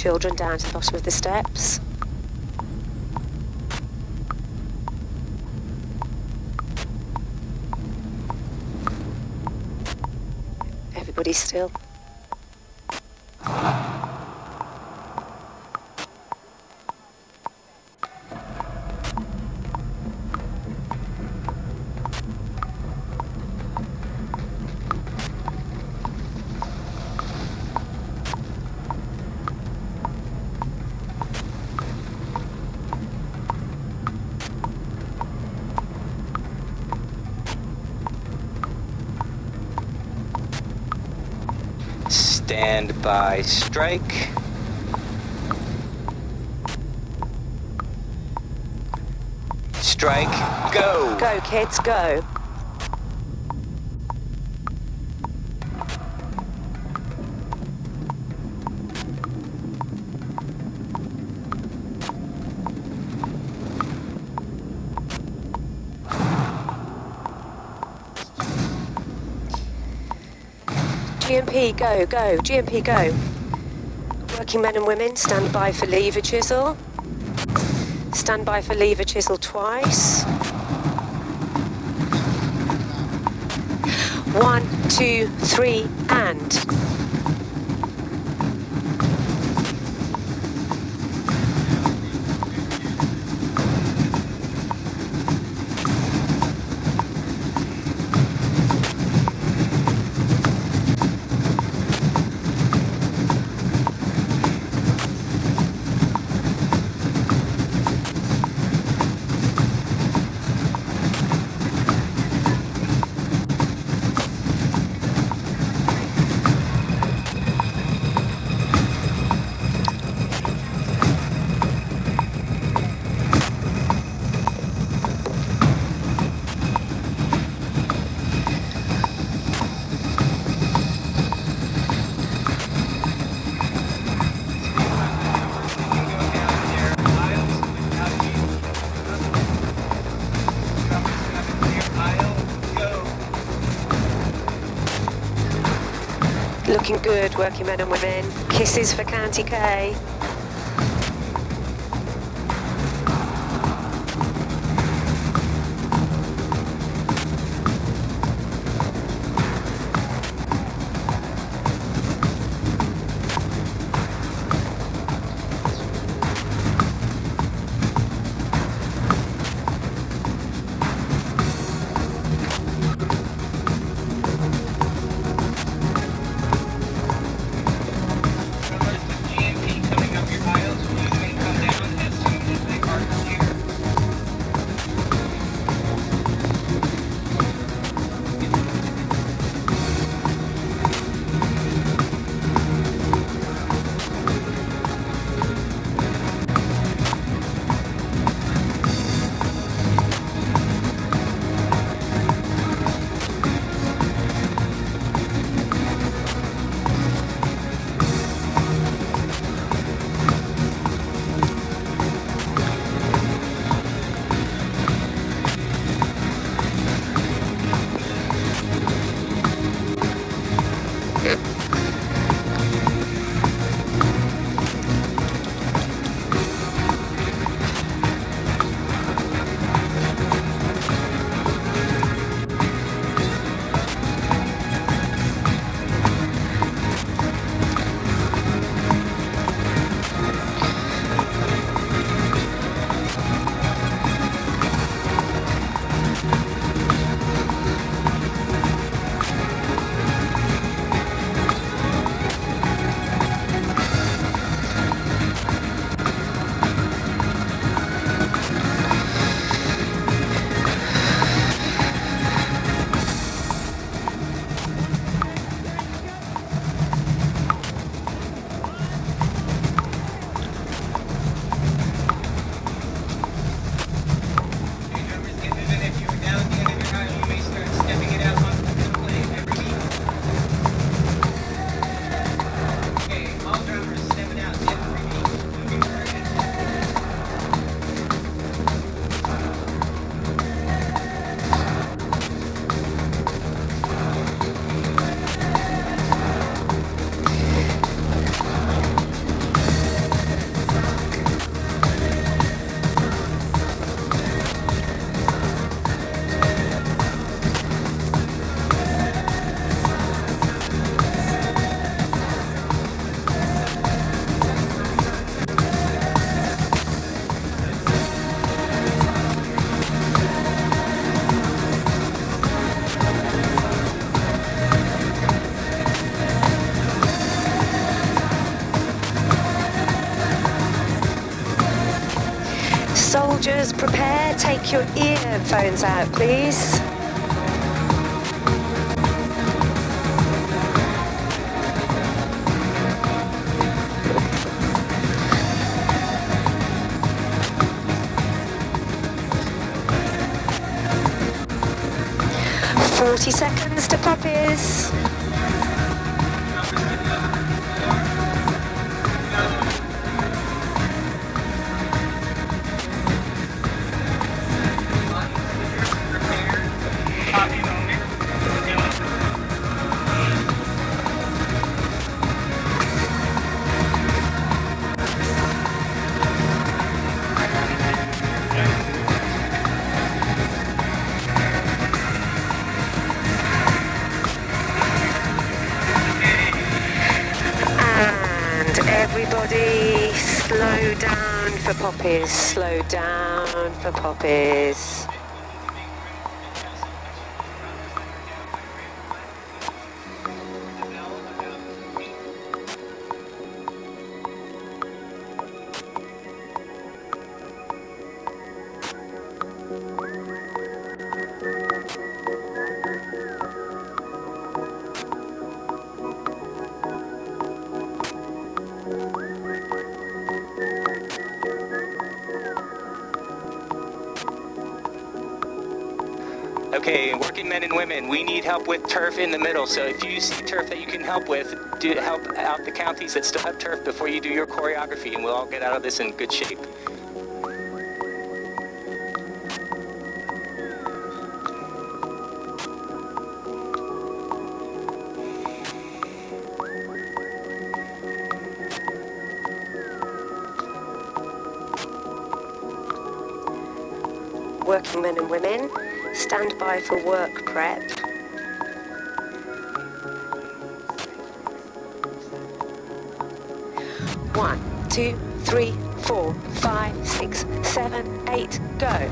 children down to the bottom of the steps. Everybody's still. Stand by, strike. Strike, go! Go, kids, go. GMP, go, go, GMP, go. Working men and women, stand by for lever chisel. Stand by for lever chisel twice. 1, 2, 3, and. Looking good, working men and women. Kisses for County K. take your earphones out, please. Seconds to puppies. Everybody, slow down for puppies, slow down for puppies. Okay, working men and women, we need help with turf in the middle. So if you see turf that you can help with, do help out the counties that still have turf before you do your choreography, and we'll all get out of this in good shape. Working men and women, stand by for work prep. One, two, three, four, five, six, seven, eight, go.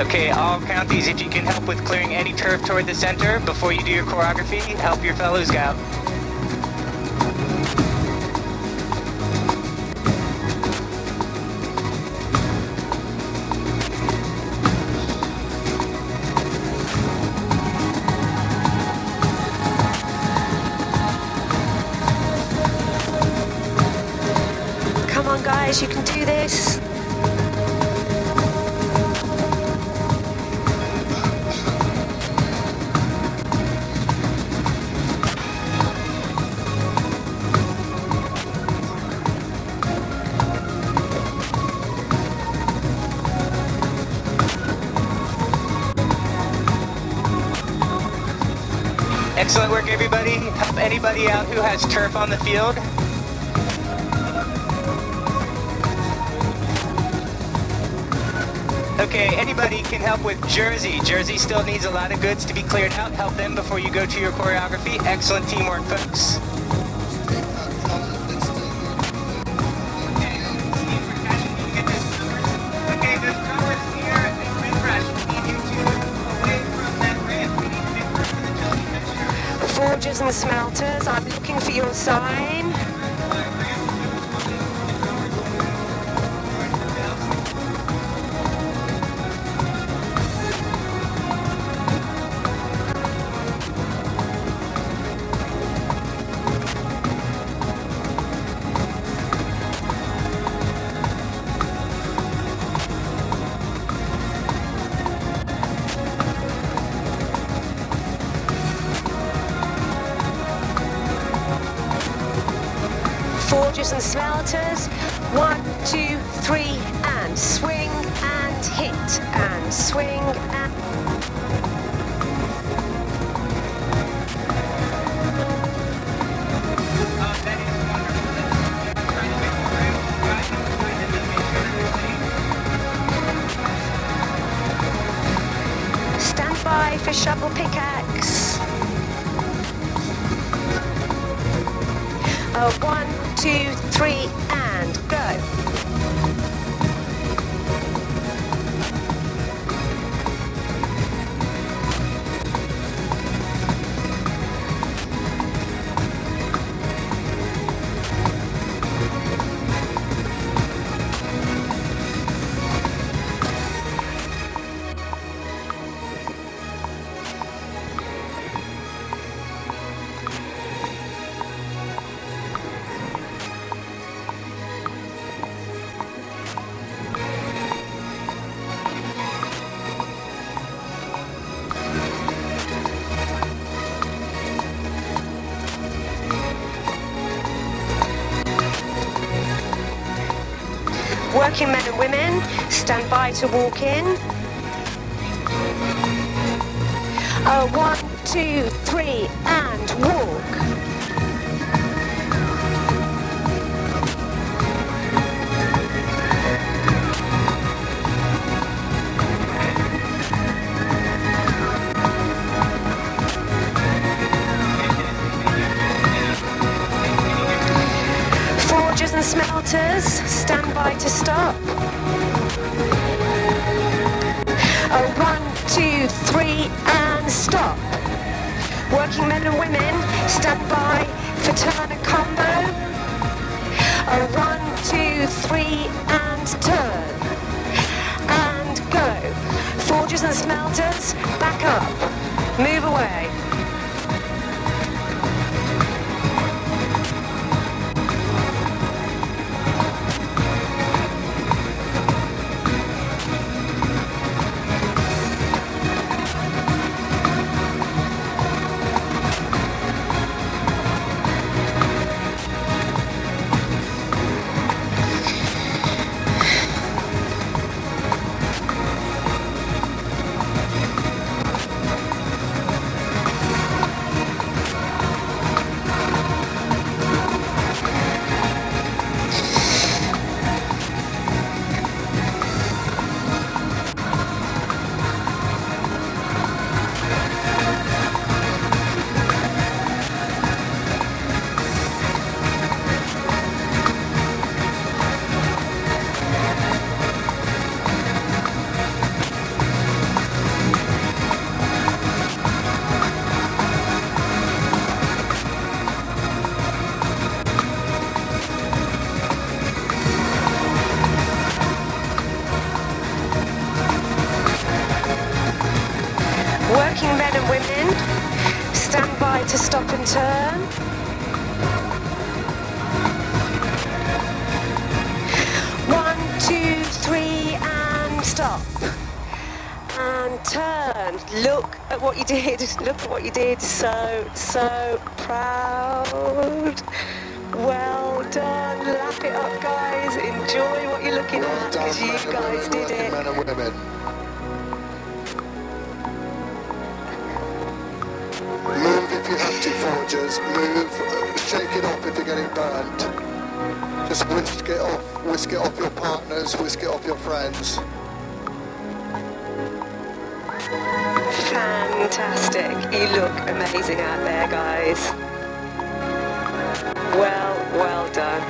Okay, all counties, if you can help with clearing any turf toward the center before you do your choreography, help your fellows out. Come on guys, you can do this. Excellent work, everybody. Help anybody out who has turf on the field. Okay, anybody can help with Jersey. Jersey still needs a lot of goods to be cleared out. Help them before you go to your choreography. Excellent teamwork, folks. Forgers and smelters, I'm looking for your sign. Forgers and smelters, one, two, three, and swing, and hit, and swing, and... Stand by for shovel pickaxe. One, two, three, and go. working men and women, stand by to walk in. 1, 2, 3, and walk. And smelters, stand by to stop. 1, 2, 3, and stop. Working men and women, stand by for turn and combo. 1, 2, 3, and turn. And go. Forgers and smelters, back up. Move away. Working men and women, stand by to stop and turn. 1, 2, 3, and stop. And turn. Look at what you did. Look at what you did. So proud. Well done. Lap it up, guys. Enjoy what you're looking at, because you guys did it. Men and women. If you have to, forgers, move, shake it off if you're getting burned. Just whisk it off your partners, whisk it off your friends. Fantastic, you look amazing out there, guys. Well done.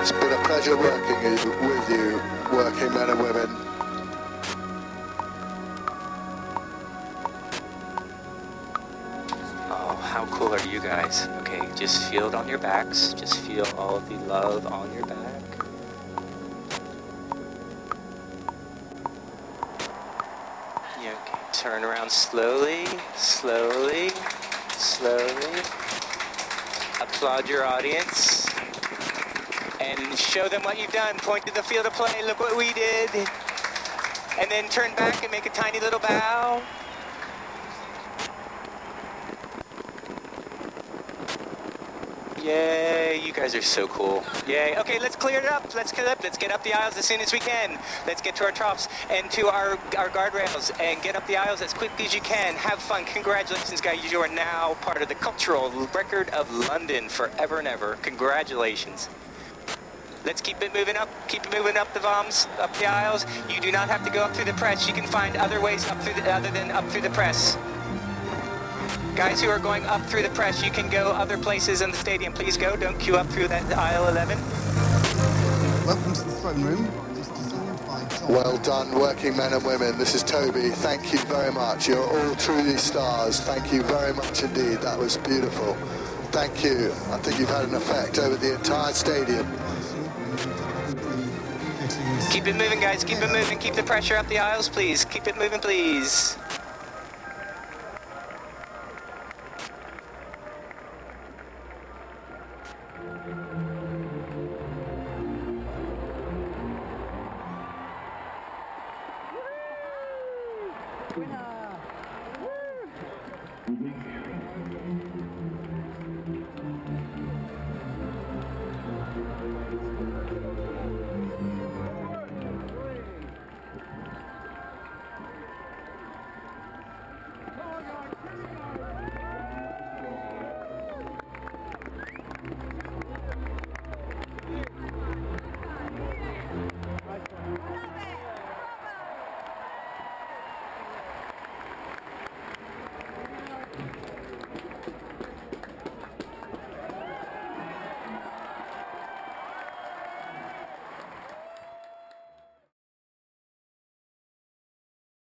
It's been a pleasure working with you, working men and women. How cool are you guys? Okay, just feel it on your backs. Just feel all of the love on your back. Yeah, okay. Turn around slowly, slowly, slowly. Applaud your audience. And show them what you've done. Point to the field of play. Look what we did. And then turn back and make a tiny little bow. Yay, you guys are so cool. Yay, okay, let's clear it up. Let's get up the aisles as soon as we can. Let's get to our troughs and to our guardrails and get up the aisles as quickly as you can. Have fun. Congratulations, guys. You are now part of the cultural record of London forever and ever. Congratulations. Let's keep it moving up. Keep it moving up the VOMs, up the aisles. You do not have to go up through the press. You can find other ways up through the, other than up through the press. Guys who are going up through the press, you can go other places in the stadium. Please go. Don't queue up through that aisle 11. Welcome to the throne room. Well done, working men and women. This is Toby. Thank you very much. You're all truly stars. Thank you very much indeed. That was beautiful. Thank you. I think you've had an effect over the entire stadium. Keep it moving, guys. Keep it moving. Keep the pressure up the aisles, please. Keep it moving, please. Winner! Woo!